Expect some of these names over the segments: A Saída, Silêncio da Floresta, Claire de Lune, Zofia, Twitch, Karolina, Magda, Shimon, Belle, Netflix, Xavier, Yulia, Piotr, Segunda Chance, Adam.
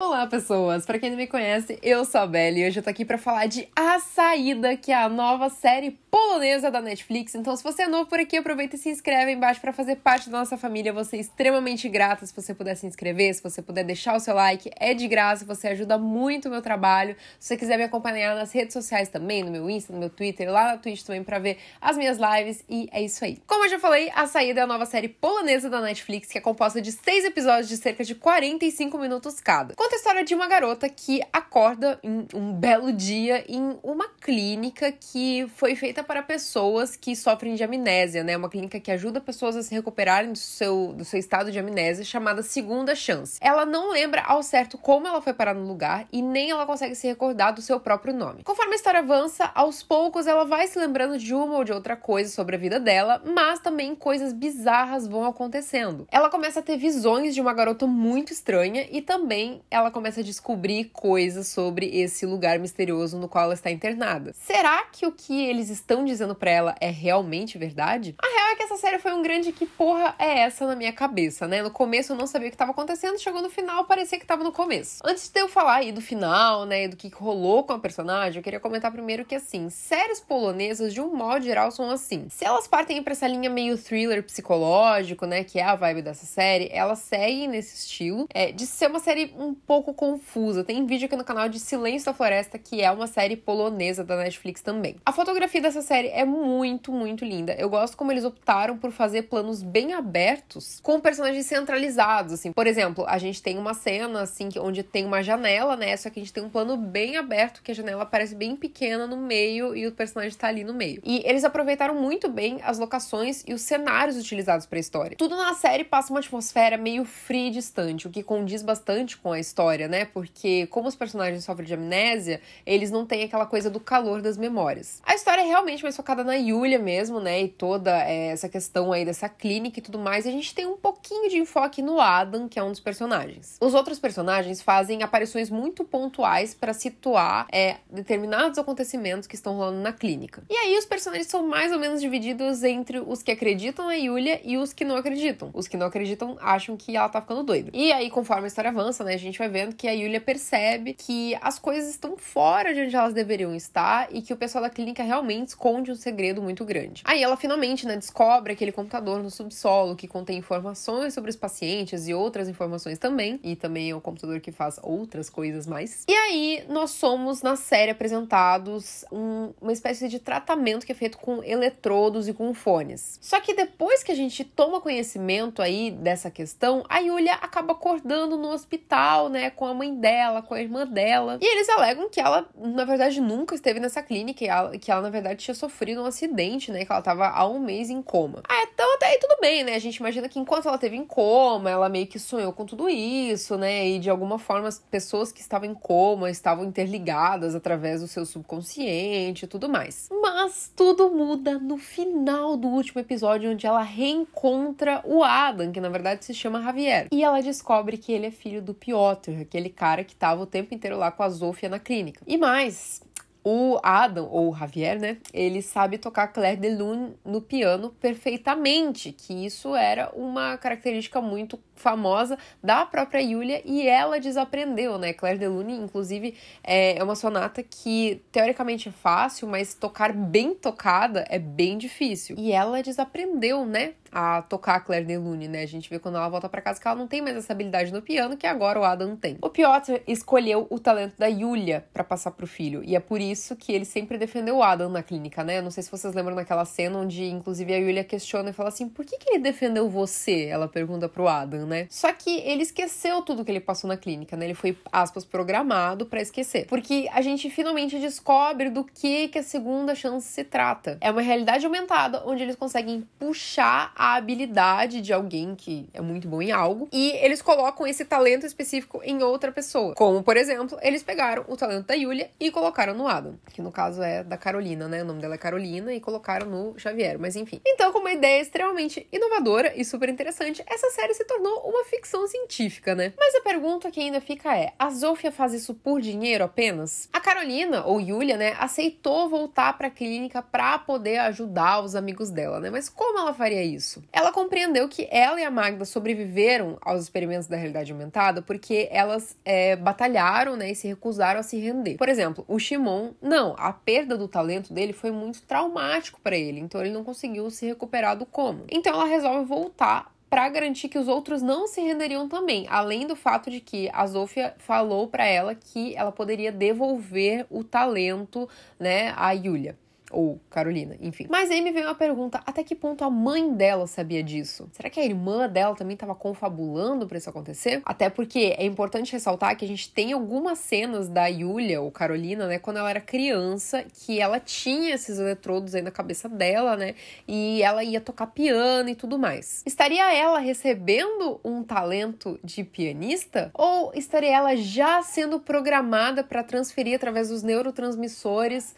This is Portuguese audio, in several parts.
Olá pessoas, pra quem não me conhece, eu sou a Belle e hoje eu tô aqui pra falar de A Saída, que é a nova série polonesa da Netflix. Então se você é novo por aqui, aproveita e se inscreve aí embaixo pra fazer parte da nossa família. Eu vou ser extremamente grata se você puder se inscrever, se você puder deixar o seu like, é de graça, você ajuda muito o meu trabalho. Se você quiser me acompanhar nas redes sociais também, no meu Insta, no meu Twitter, lá na Twitch também pra ver as minhas lives, e é isso aí. Como eu já falei, A Saída é a nova série polonesa da Netflix, que é composta de 6 episódios de cerca de 45 minutos cada. Conta a história de uma garota que acorda em um belo dia em uma clínica que foi feita para pessoas que sofrem de amnésia, né? Uma clínica que ajuda pessoas a se recuperarem do seu estado de amnésia, chamada Segunda Chance. Ela não lembra ao certo como ela foi parar no lugar e nem ela consegue se recordar do seu próprio nome. Conforme a história avança, aos poucos ela vai se lembrando de uma ou de outra coisa sobre a vida dela, mas também coisas bizarras vão acontecendo. Ela começa a ter visões de uma garota muito estranha e também ela começa a descobrir coisas sobre esse lugar misterioso no qual ela está internada. Será que o que eles estão dizendo pra ela é realmente verdade? A real é que essa série foi um grande que porra é essa na minha cabeça, né? No começo eu não sabia o que estava acontecendo, chegou no final, parecia que estava no começo. Antes de eu falar aí do final, né, e do que rolou com a personagem, eu queria comentar primeiro que, assim, séries polonesas, de um modo geral, são assim. Se elas partem pra essa linha meio thriller psicológico, né, que é a vibe dessa série, elas seguem nesse estilo de ser uma série um pouco confusa. Tem vídeo aqui no canal de Silêncio da Floresta, que é uma série polonesa da Netflix também. A fotografia dessa série é muito, muito linda. Eu gosto como eles optaram por fazer planos bem abertos, com personagens centralizados, assim. Por exemplo, a gente tem uma cena, assim, onde tem uma janela, né? Só que a gente tem um plano bem aberto, que a janela parece bem pequena no meio e o personagem tá ali no meio. E eles aproveitaram muito bem as locações e os cenários utilizados pra história. Tudo na série passa uma atmosfera meio fria e distante, o que condiz bastante com a história, né? Porque como os personagens sofrem de amnésia, eles não têm aquela coisa do calor das memórias. A história é realmente mais focada na Yulia mesmo, né? E toda essa questão aí dessa clínica e tudo mais. E a gente tem um pouquinho de enfoque no Adam, que é um dos personagens. Os outros personagens fazem aparições muito pontuais para situar determinados acontecimentos que estão rolando na clínica. E aí os personagens são mais ou menos divididos entre os que acreditam na Yulia e os que não acreditam. Os que não acreditam acham que ela tá ficando doida. E aí, conforme a história avança, né? A gente vai vendo que a Yulia percebe que as coisas estão fora de onde elas deveriam estar e que o pessoal da clínica realmente esconde um segredo muito grande. Aí ela finalmente, né, descobre aquele computador no subsolo que contém informações sobre os pacientes e outras informações também, e também é um computador que faz outras coisas mais. E aí nós somos na série apresentados uma espécie de tratamento que é feito com eletrodos e com fones. Só que depois que a gente toma conhecimento aí dessa questão, a Yulia acaba acordando no hospital, né? Com a mãe dela, com a irmã dela. E eles alegam que ela, na verdade, nunca esteve nessa clínica e que ela, na verdade, tinha sofrido um acidente, né? Que ela tava há um mês em coma. Ah, então até aí tudo bem, né? A gente imagina que enquanto ela teve em coma, ela meio que sonhou com tudo isso, né? E de alguma forma as pessoas que estavam em coma estavam interligadas através do seu subconsciente e tudo mais. Mas tudo muda no final do último episódio, onde ela reencontra o Adam, que na verdade se chama Xavier. E ela descobre que ele é filho do Piotr, aquele cara que tava o tempo inteiro lá com a Zofia na clínica. E mais, o Adam, ou Xavier, né, ele sabe tocar Claire de Lune no piano perfeitamente, que isso era uma característica muito famosa da própria Yulia e ela desaprendeu, né? Claire de Lune, inclusive, é uma sonata que teoricamente é fácil, mas tocar bem tocada é bem difícil. E ela desaprendeu, né, a tocar a Claire de Lune, né? A gente vê quando ela volta pra casa que ela não tem mais essa habilidade no piano que agora o Adam tem. O Piotr escolheu o talento da Yulia pra passar pro filho, e é por isso que ele sempre defendeu o Adam na clínica, né? Eu não sei se vocês lembram daquela cena onde, inclusive, a Yulia questiona e fala assim, por que que ele defendeu você? Ela pergunta pro Adam, né? Só que ele esqueceu tudo que ele passou na clínica, né? Ele foi, aspas, programado pra esquecer. Porque a gente finalmente descobre do que a segunda chance se trata. É uma realidade aumentada, onde eles conseguem puxar a habilidade de alguém que é muito bom em algo, e eles colocam esse talento específico em outra pessoa. Como, por exemplo, eles pegaram o talento da Yulia e colocaram no Adam, que no caso é da Karolina, né? O nome dela é Karolina, e colocaram no Xavier, mas enfim. Então, com uma ideia extremamente inovadora e super interessante, essa série se tornou uma ficção científica, né? Mas a pergunta que ainda fica é, a Zofia faz isso por dinheiro apenas? A Karolina, ou Yulia, né, aceitou voltar pra clínica pra poder ajudar os amigos dela, né? Mas como ela faria isso? Ela compreendeu que ela e a Magda sobreviveram aos experimentos da realidade aumentada porque elas batalharam, né, e se recusaram a se render. Por exemplo, o Shimon, não, a perda do talento dele foi muito traumático pra ele, então ele não conseguiu se recuperar do coma. Então ela resolve voltar para garantir que os outros não se renderiam também, além do fato de que a Zofia falou para ela que ela poderia devolver o talento, né, a Yulia. Ou Karolina, enfim. Mas aí me veio uma pergunta, até que ponto a mãe dela sabia disso? Será que a irmã dela também estava confabulando pra isso acontecer? Até porque é importante ressaltar que a gente tem algumas cenas da Yulia, ou Karolina, né, quando ela era criança, que ela tinha esses eletrodos aí na cabeça dela, né, e ela ia tocar piano e tudo mais. Estaria ela recebendo um talento de pianista? Ou estaria ela já sendo programada para transferir através dos neurotransmissores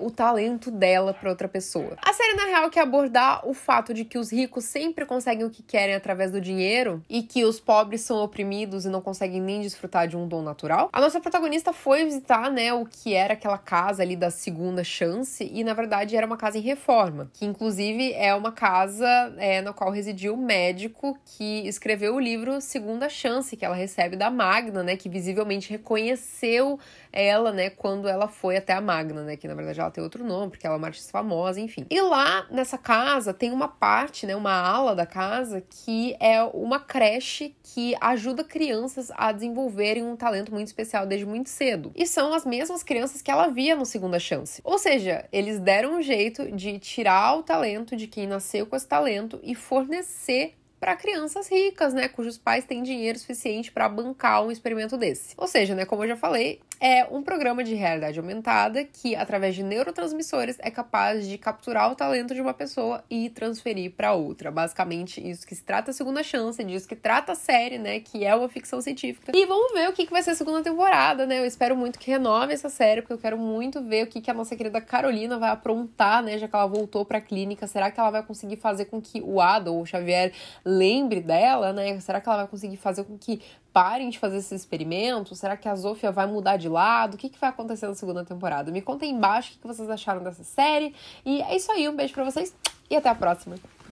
o talento dela para outra pessoa? A série, na real, quer abordar o fato de que os ricos sempre conseguem o que querem através do dinheiro e que os pobres são oprimidos e não conseguem nem desfrutar de um dom natural. A nossa protagonista foi visitar, né, o que era aquela casa ali da Segunda Chance e, na verdade, era uma casa em reforma, que, inclusive, é uma casa na qual residia o médico que escreveu o livro Segunda Chance, que ela recebe da Magda, né, que visivelmente reconheceu ela, né, quando ela foi até a Magda, né, que, na verdade, ela tem outro nome, porque ela é uma artista famosa, enfim. E lá nessa casa tem uma parte, né, uma ala da casa que é uma creche que ajuda crianças a desenvolverem um talento muito especial desde muito cedo. E são as mesmas crianças que ela via no Segunda Chance. Ou seja, eles deram um jeito de tirar o talento de quem nasceu com esse talento e fornecer para crianças ricas, né, cujos pais têm dinheiro suficiente para bancar um experimento desse. Ou seja, né, como eu já falei, é um programa de realidade aumentada que, através de neurotransmissores, é capaz de capturar o talento de uma pessoa e transferir para outra. Basicamente, isso que se trata a Segunda Chance, disso que trata a série, né, que é uma ficção científica. E vamos ver o que vai ser a segunda temporada, né? Eu espero muito que renove essa série, porque eu quero muito ver o que a nossa querida Karolina vai aprontar, né, já que ela voltou para a clínica. Será que ela vai conseguir fazer com que o Adam ou o Xavier lembre dela, né? Será que ela vai conseguir fazer com que parem de fazer esse experimento? Será que a Zofia vai mudar de lado? O que vai acontecer na segunda temporada? Me contem embaixo o que vocês acharam dessa série. E é isso aí, um beijo pra vocês e até a próxima.